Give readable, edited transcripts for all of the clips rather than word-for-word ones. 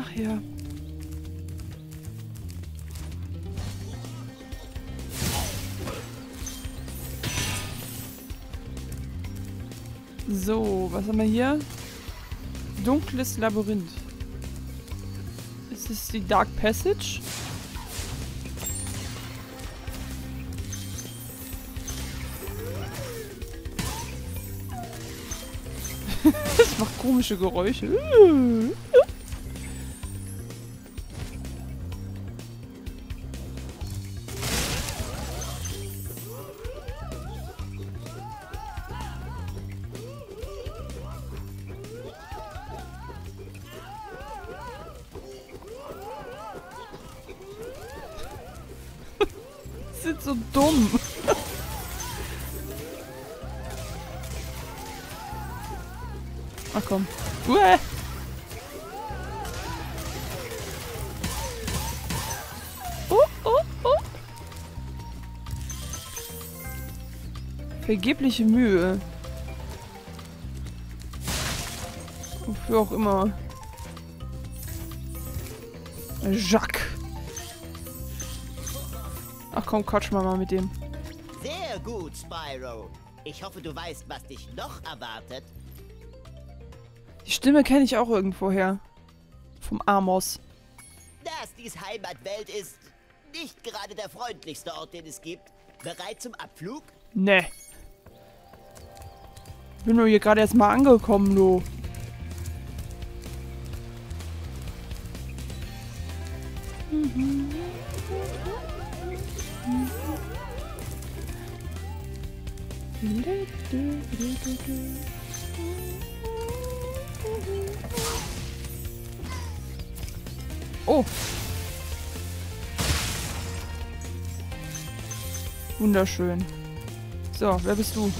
Ach ja. So, was haben wir hier? Dunkles Labyrinth. Ist es die Dark Passage? Das macht komische Geräusche. So dumm. Ach komm. Uäh. Vergebliche Mühe. Wofür auch immer. Jacques. Ach komm, quatsch mal mit dem. Sehr gut, Spyro. Ich hoffe, du weißt, was dich noch erwartet. Die Stimme kenne ich auch irgendwoher. Vom Amos. Nastis Heimatwelt ist nicht gerade der freundlichste Ort, den es gibt. Bereit zum Abflug? Nee. Ich bin nur hier gerade erst mal angekommen, du. Mhm. Oh! Wunderschön. So, wer bist du?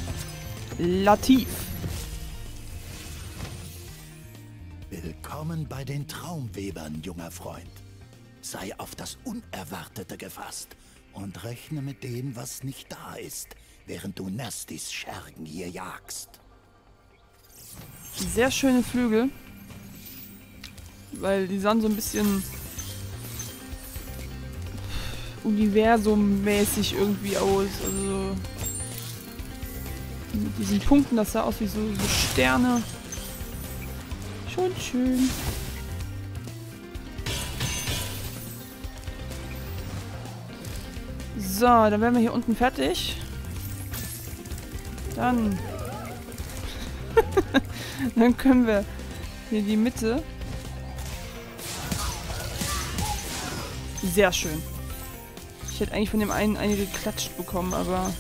Latif. Willkommen bei den Traumwebern, junger Freund. Sei auf das Unerwartete gefasst und rechne mit dem, was nicht da ist, während du Nastis Schergen hier jagst. Sehr schöne Flügel. Weil die sahen so ein bisschen universummäßig irgendwie aus. Also mit diesen Punkten, das sah aus wie so Sterne. Schon schön. So, dann wären wir hier unten fertig. Dann. Dann können wir hier die Mitte. Sehr schön. Ich hätte eigentlich von dem einen einige geklatscht bekommen, aber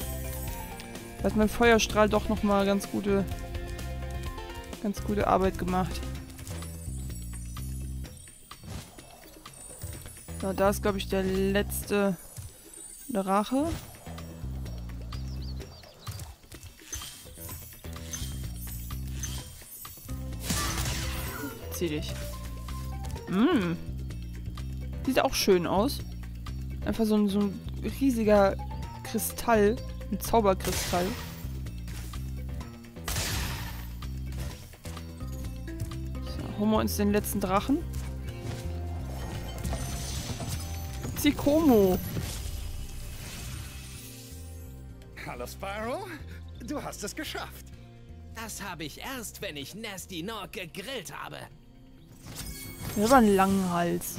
da hat mein Feuerstrahl doch nochmal ganz gute Arbeit gemacht. So, da ist, glaube ich, der letzte Drache. Zieh dich. Mm. Sieht auch schön aus. Einfach so ein riesiger Kristall. Ein Zauberkristall. So, holen wir uns den letzten Drachen. Zikomo. Hallo Spyro, du hast es geschafft. Das habe ich erst, wenn ich Nasty Knock gegrillt habe. Der war ein langen Hals.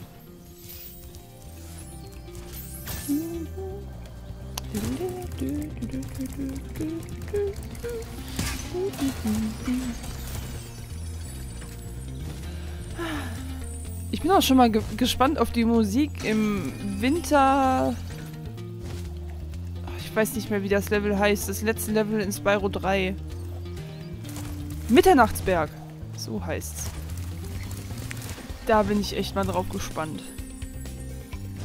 Ich bin auch schon mal gespannt auf die Musik im Winter. Ich weiß nicht mehr, wie das Level heißt. Das letzte Level in Spyro 3. Mitternachtsberg. So heißt's. Da bin ich echt mal drauf gespannt.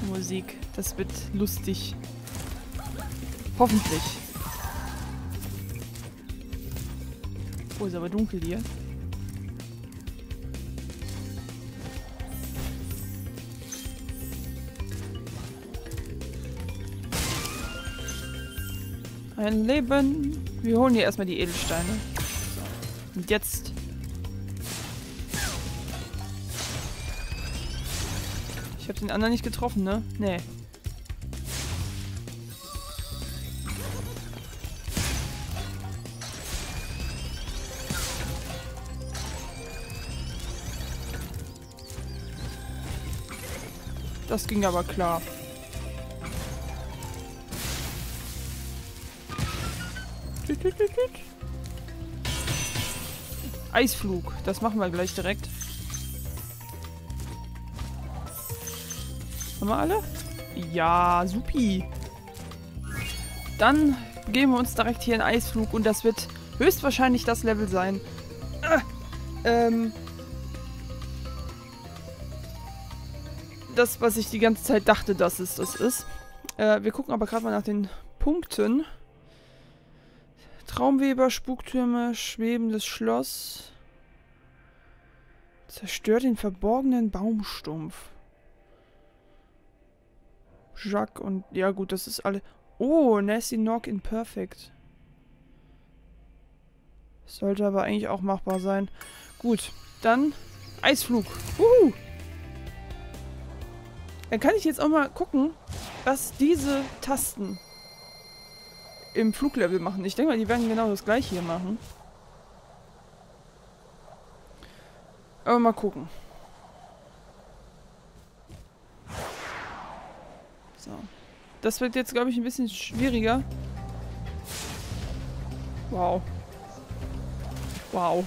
Die Musik. Das wird lustig. Hoffentlich. Oh, ist aber dunkel hier. Ein Leben. Wir holen hier erstmal die Edelsteine. Und jetzt. Ich habe den anderen nicht getroffen, ne? Nee. Das ging aber klar. Eisflug, das machen wir gleich direkt. Haben wir alle? Ja, supi. Dann begeben wir uns direkt hier in Eisflug und das wird höchstwahrscheinlich das Level sein. Das, was ich die ganze Zeit dachte, dass es das ist. Wir gucken aber gerade mal nach den Punkten. Traumweber, Spuktürme, Schwebendes Schloss. Zerstört den verborgenen Baumstumpf. Jacques und... Ja gut, das ist alle... Oh, Nasty Knock Imperfect. Sollte aber eigentlich auch machbar sein. Gut, dann Eisflug. Uhu! Dann kann ich jetzt auch mal gucken, was diese Tasten im Fluglevel machen. Ich denke mal, die werden genau das gleiche hier machen. Aber mal gucken. So. Das wird jetzt, glaube ich, ein bisschen schwieriger. Wow. Wow.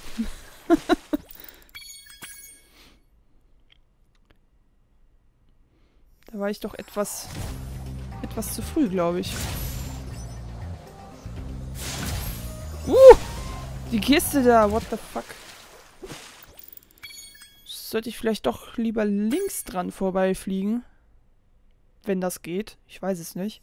Da war ich doch etwas zu früh, glaube ich. Die Kiste da, what the fuck? Sollte ich vielleicht doch lieber links dran vorbeifliegen? Wenn das geht. Ich weiß es nicht.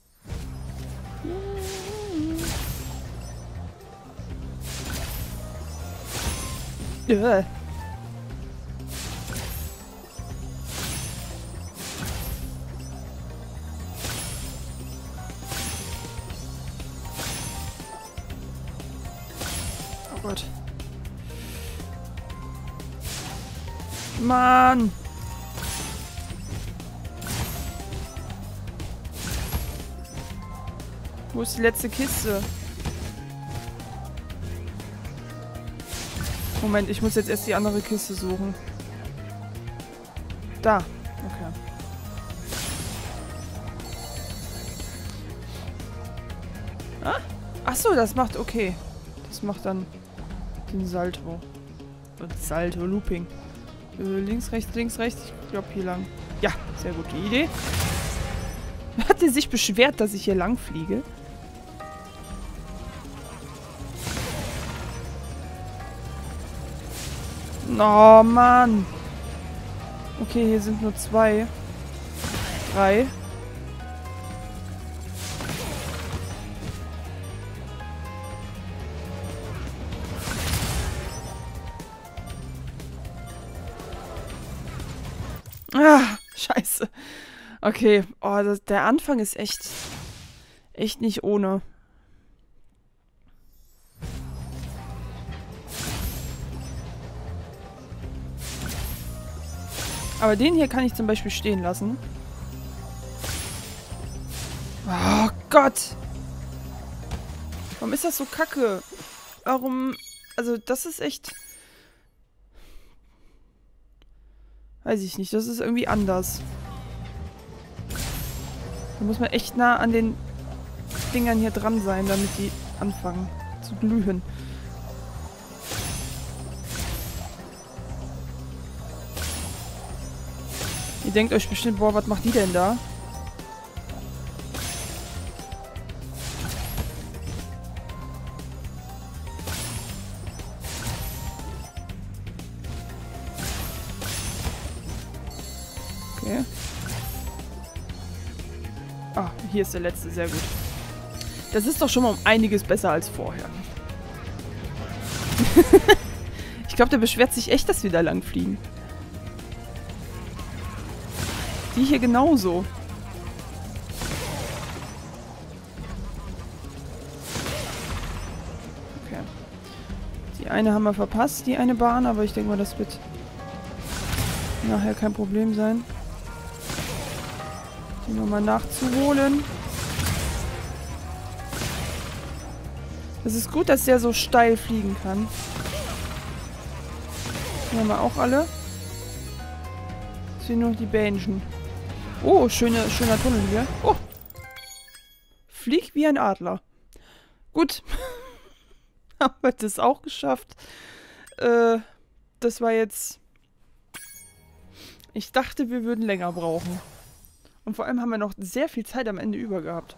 Mann! Wo ist die letzte Kiste? Moment, ich muss jetzt erst die andere Kiste suchen. Da. Okay. Ah? Ach so, das macht okay. Das macht dann den Salto. Salto, Looping. Links, rechts, links, rechts. Ich glaube hier lang. Ja, sehr gute Idee. Hat sie sich beschwert, dass ich hier lang fliege? Oh, Mann. Okay, hier sind nur zwei. Drei. Scheiße. Okay, oh, der Anfang ist echt nicht ohne. Aber den hier kann ich zum Beispiel stehen lassen. Oh Gott! Warum ist das so kacke? Warum... Also das ist echt... Weiß ich nicht, das ist irgendwie anders. Da muss man echt nah an den Dingern hier dran sein, damit die anfangen zu glühen. Ihr denkt euch bestimmt, boah, was macht die denn da? Ah, hier ist der letzte, sehr gut. Das ist doch schon mal um einiges besser als vorher. Ich glaube, der beschwert sich echt, dass wir da lang fliegen. Die hier genauso. Okay. Die eine haben wir verpasst, die eine Bahn, aber ich denke mal, das wird nachher kein Problem sein. nochmal nachzuholen. Es ist gut, dass der so steil fliegen kann. Hier haben wir auch alle. Jetzt sind nur noch die Bähnchen. Oh, schöner Tunnel hier. Oh! Fliegt wie ein Adler. Gut. Haben wir das auch geschafft. Das war jetzt... Ich dachte, wir würden länger brauchen. Und vor allem haben wir noch sehr viel Zeit am Ende über gehabt.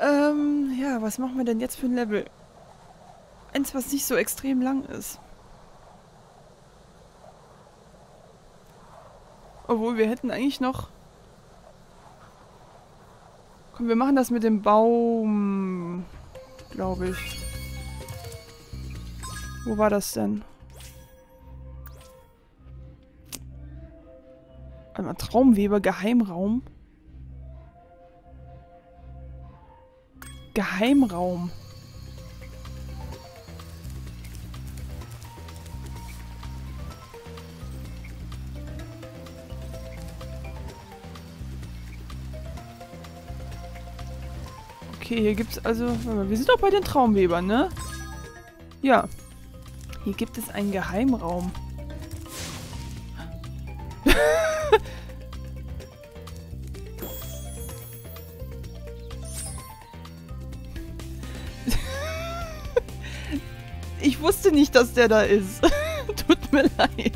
Ja, was machen wir denn jetzt für ein Level? Eins, was nicht so extrem lang ist. Obwohl, wir hätten eigentlich noch... Komm, wir machen das mit dem Baum, glaube ich. Wo war das denn? Einmal Traumweber, Geheimraum. Geheimraum. Okay, hier gibt es also... Wir sind doch bei den Traumwebern, ne? Ja. Hier gibt es einen Geheimraum. Ich wusste nicht, dass der da ist. Tut mir leid.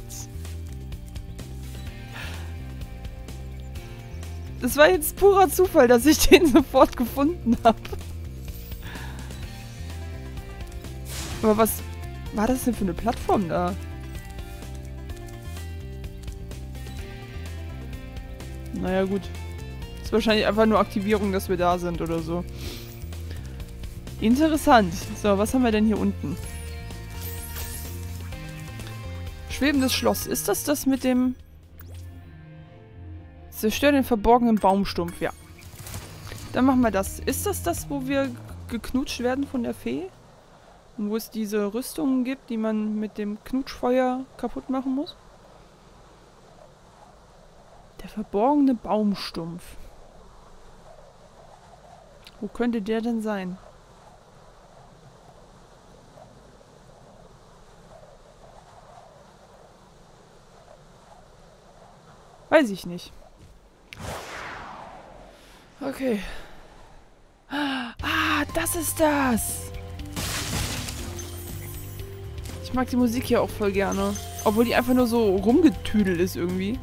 Das war jetzt purer Zufall, dass ich den sofort gefunden habe. Aber was war das denn für eine Plattform da? Naja, gut. Ist wahrscheinlich einfach nur Aktivierung, dass wir da sind oder so. Interessant. So, was haben wir denn hier unten? Schwebendes Schloss. Ist das mit dem... Zerstör den verborgenen Baumstumpf, ja. Dann machen wir das. Ist das, wo wir geknutscht werden von der Fee? Und wo es diese Rüstungen gibt, die man mit dem Knutschfeuer kaputt machen muss? Der verborgene Baumstumpf. Wo könnte der denn sein? Weiß ich nicht. Okay. Ah, das ist das! Ich mag die Musik hier auch voll gerne. Obwohl die einfach nur so rumgetüdelt ist irgendwie.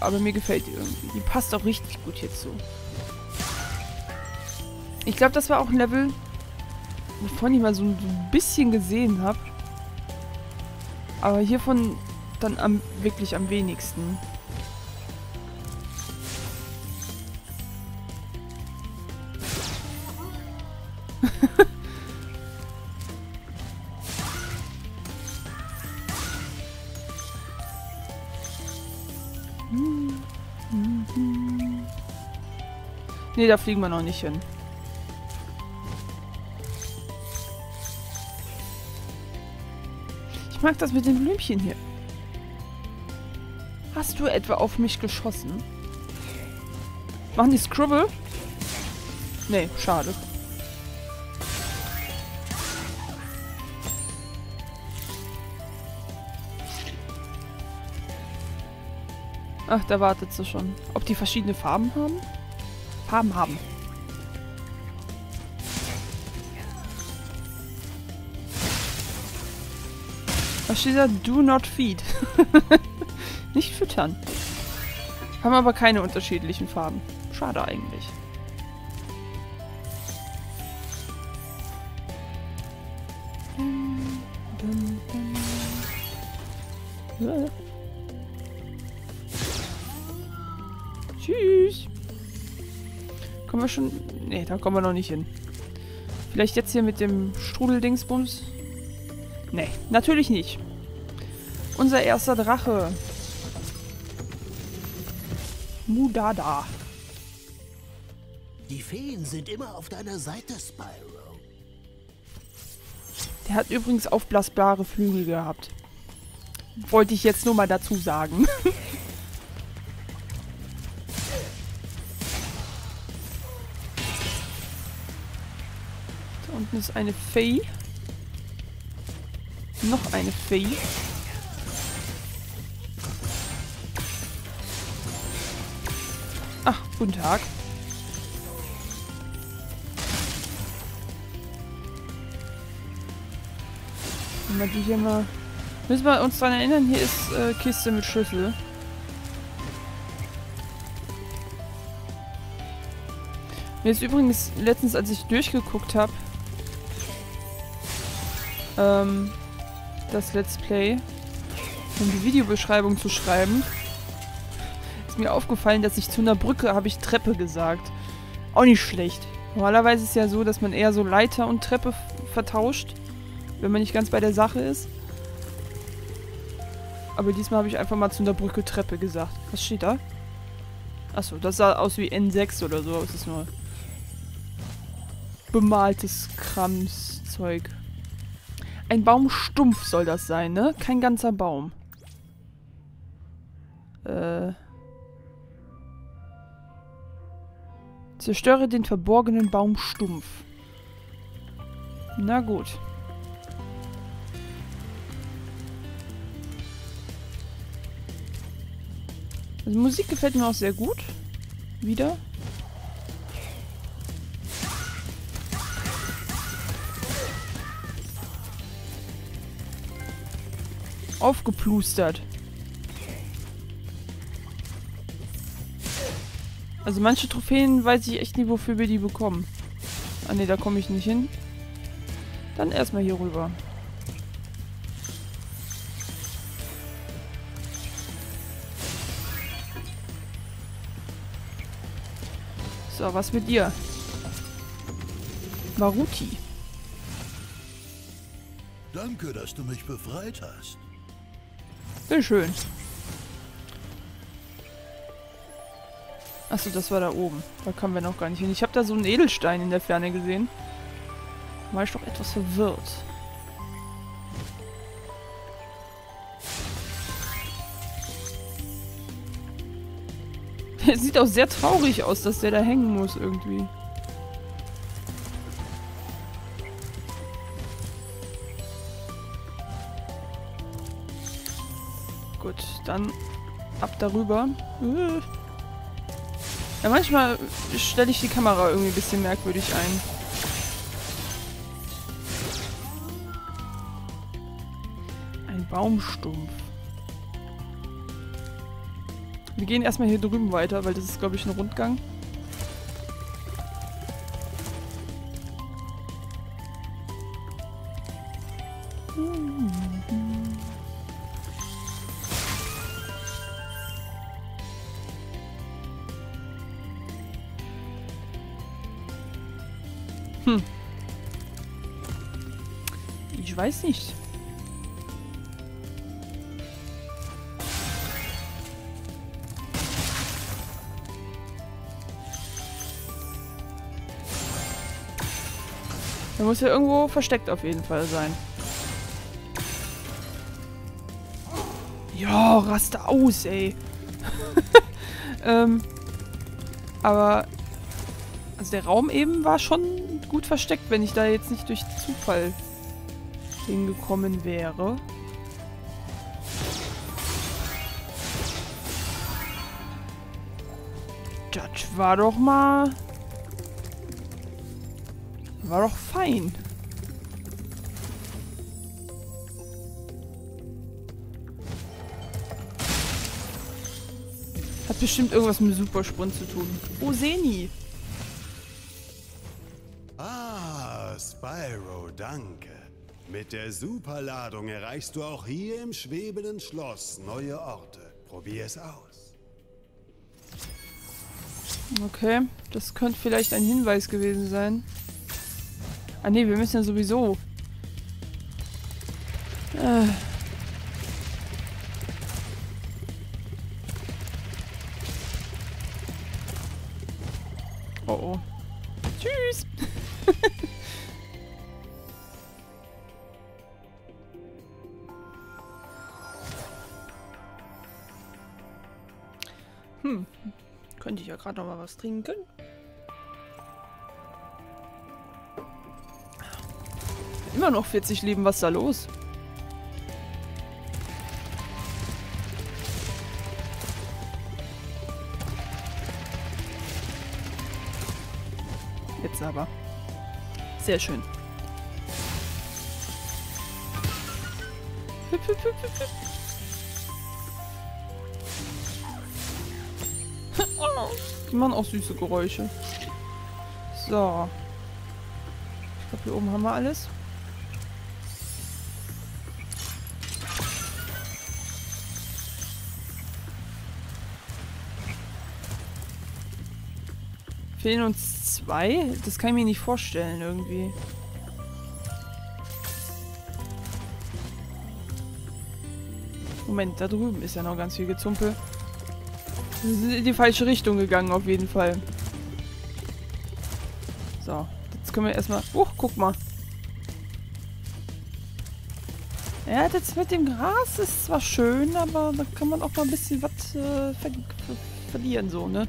Aber mir gefällt die irgendwie. Die passt auch richtig gut hierzu. Ich glaube, das war auch ein Level, wovon ich mal so ein bisschen gesehen habe. Aber hiervon dann wirklich am wenigsten. Ne, da fliegen wir noch nicht hin. Ich mag das mit den Blümchen hier. Hast du etwa auf mich geschossen? Machen die Scribble? Ne, schade. Ach, da wartet sie schon. Ob die verschiedene Farben haben? Was steht da? Do not feed. Nicht füttern. Haben aber keine unterschiedlichen Farben. Schade eigentlich. Tschüss. Kommen wir schon... Ne, da kommen wir noch nicht hin. Vielleicht jetzt hier mit dem Strudel-Dingsbums? Ne, natürlich nicht. Unser erster Drache. Mudada. Die Feen sind immer auf deiner Seite, Spyro. Der hat übrigens aufblasbare Flügel gehabt. Wollte ich jetzt nur mal dazu sagen. unten ist eine Fee. Noch eine Fee. Ach, guten Tag. Wenn wir die hier mal... Müssen wir uns daran erinnern, hier ist Kiste mit Schlüssel. Mir ist übrigens letztens, als ich durchgeguckt habe, das Let's Play, um die Videobeschreibung zu schreiben, ist mir aufgefallen, dass ich zu einer Brücke habe ich Treppe gesagt. Auch nicht schlecht. Normalerweise ist es ja so, dass man eher so Leiter und Treppe vertauscht, wenn man nicht ganz bei der Sache ist. Aber diesmal habe ich einfach mal zu einer Brücke Treppe gesagt. Was steht da? Achso, das sah aus wie N6 oder so. Es ist nur bemaltes Kramszeug. Ein Baumstumpf soll das sein, ne? Kein ganzer Baum. Zerstöre den verborgenen Baumstumpf. Na gut. Also Musik gefällt mir auch sehr gut. Wieder. Aufgeplustert. Also manche Trophäen weiß ich echt nicht, wofür wir die bekommen. Ah ne, da komme ich nicht hin. Dann erstmal hier rüber. So, was mit dir? Maruti. Danke, dass du mich befreit hast. Sehr schön. Achso, das war da oben. Da kamen wir noch gar nicht hin. Ich habe da so einen Edelstein in der Ferne gesehen. Da war ich doch etwas verwirrt. Es sieht auch sehr traurig aus, dass der da hängen muss irgendwie. Gut, dann ab darüber. Ja, manchmal stelle ich die Kamera irgendwie ein bisschen merkwürdig ein. Ein Baumstumpf. Wir gehen erstmal hier drüben weiter, weil das ist, glaube ich, ein Rundgang. Hm. Ich weiß nicht. Da muss ja irgendwo versteckt auf jeden Fall sein. Ja, raste aus, ey. Aber... Also der Raum eben war schon gut versteckt, wenn ich da jetzt nicht durch Zufall hingekommen wäre. Das war doch mal... War doch fein. Hat bestimmt irgendwas mit Supersprung zu tun. Oh, Seni. Ah, Spyro, danke. Mit der Superladung erreichst du auch hier im Schwebenden Schloss neue Orte. Probier es aus. Okay, das könnte vielleicht ein Hinweis gewesen sein. Ah ne, wir müssen ja sowieso. Oh oh. Tschüss! Könnte ich ja gerade noch mal was trinken. Immer noch 40 Leben, was ist da los? Jetzt aber. Sehr schön. Hüp, hüp, hüp, hüp, hüp. Die machen auch süße Geräusche. So. Ich glaube, hier oben haben wir alles. Fehlen uns zwei? Das kann ich mir nicht vorstellen, irgendwie. Moment, da drüben ist ja noch ganz viel Gezumpel. Wir sind in die falsche Richtung gegangen, auf jeden Fall. So, jetzt können wir erstmal... Oh, guck mal. Ja, das mit dem Gras ist zwar schön, aber da kann man auch mal ein bisschen was verlieren, so, ne?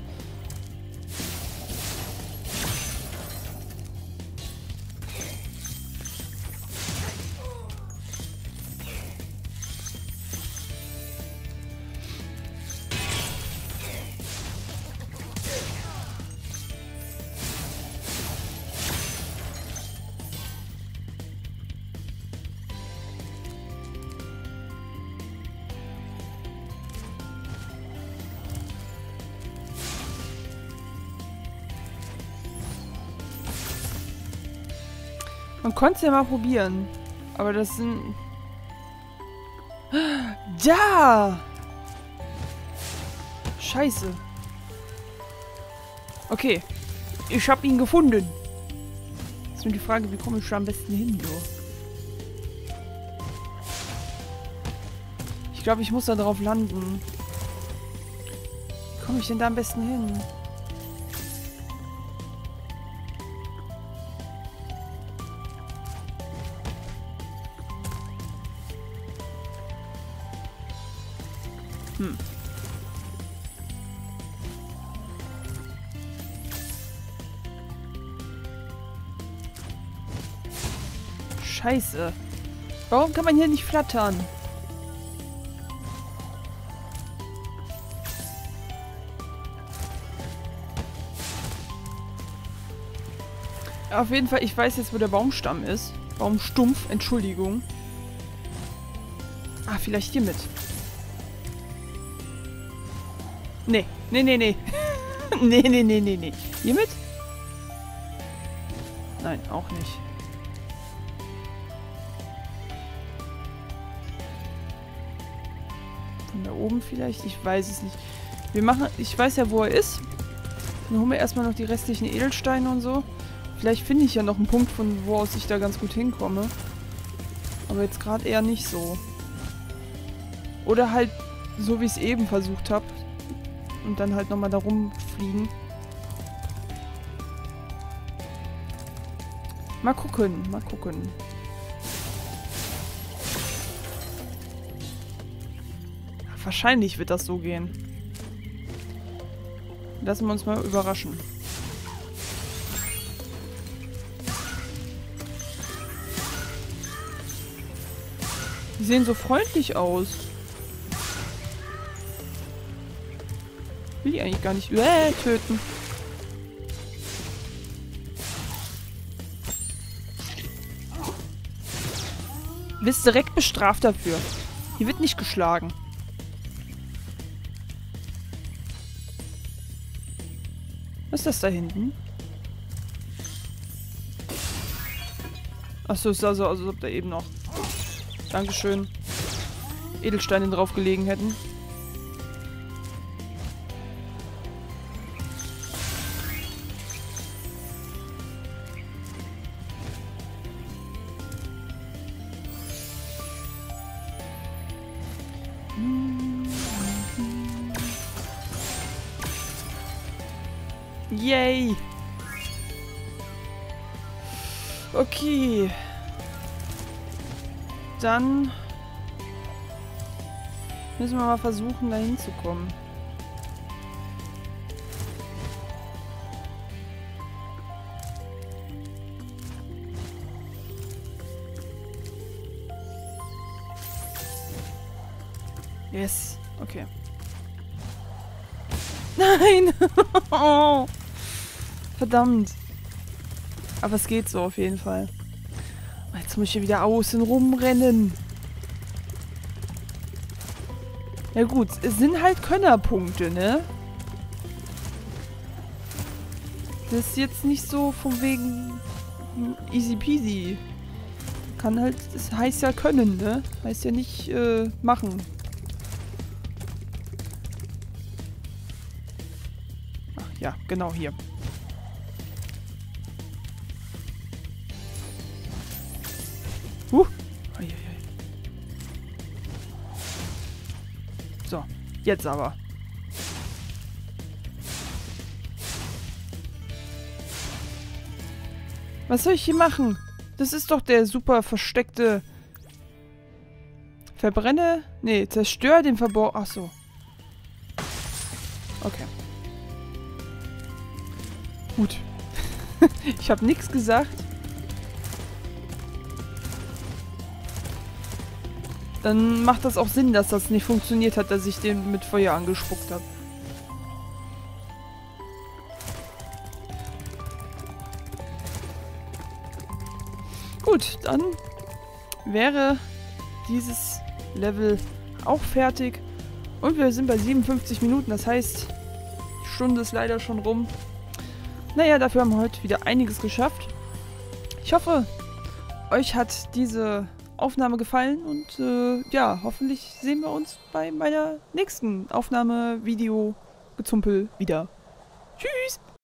Man konnte es ja mal probieren. Aber das sind... Da! Scheiße. Okay. Ich habe ihn gefunden. Jetzt ist nur die Frage, wie komme ich da am besten hin? So. Ich glaube, ich muss da drauf landen. Wie komme ich denn da am besten hin? Scheiße. Warum kann man hier nicht flattern? Auf jeden Fall, ich weiß jetzt, wo der Baumstamm ist. Baumstumpf, Entschuldigung. Ah, vielleicht hier mit. Nee, nee, nee, nee. Nee, nee, nee, nee, nee. Hiermit? Nein, auch nicht. Von da oben vielleicht? Ich weiß es nicht. Wir machen... Ich weiß ja, wo er ist. Dann holen wir erstmal noch die restlichen Edelsteine und so. Vielleicht finde ich ja noch einen Punkt, von wo aus ich da ganz gut hinkomme. Aber jetzt gerade eher nicht so. Oder halt so, wie ich es eben versucht habe. Und dann halt nochmal da rumfliegen. Mal gucken, mal gucken. Ach, wahrscheinlich wird das so gehen. Lassen wir uns mal überraschen. Die sehen so freundlich aus. Will ich eigentlich gar nicht töten. Du wirst direkt bestraft dafür. Hier wird nicht geschlagen. Was ist das da hinten? Achso, es sah so aus, als ob da eben noch... Dankeschön. Edelsteine drauf gelegen hätten. Yay! Okay. Dann müssen wir mal versuchen, da hinzukommen. Yes. Okay. Nein! Verdammt. Aber es geht so auf jeden Fall. Jetzt muss ich hier wieder außen rumrennen. Ja gut, es sind halt Könnerpunkte, ne? Das ist jetzt nicht so von wegen easy peasy. Kann halt, das heißt ja können, ne? Heißt ja nicht machen. Ach ja, genau hier. So, jetzt aber. Was soll ich hier machen? Das ist doch der super versteckte... Verbrenne? Nee, zerstör den Verbor... Ach so. Okay. Gut. Ich habe nichts gesagt. Dann macht das auch Sinn, dass das nicht funktioniert hat, dass ich den mit Feuer angespuckt habe. Gut, dann wäre dieses Level auch fertig. Und wir sind bei 57 Minuten, das heißt, die Stunde ist leider schon rum. Naja, dafür haben wir heute wieder einiges geschafft. Ich hoffe, euch hat diese... Aufnahme gefallen und ja, hoffentlich sehen wir uns bei meiner nächsten Aufnahme-Video-Gezumpel wieder. Tschüss!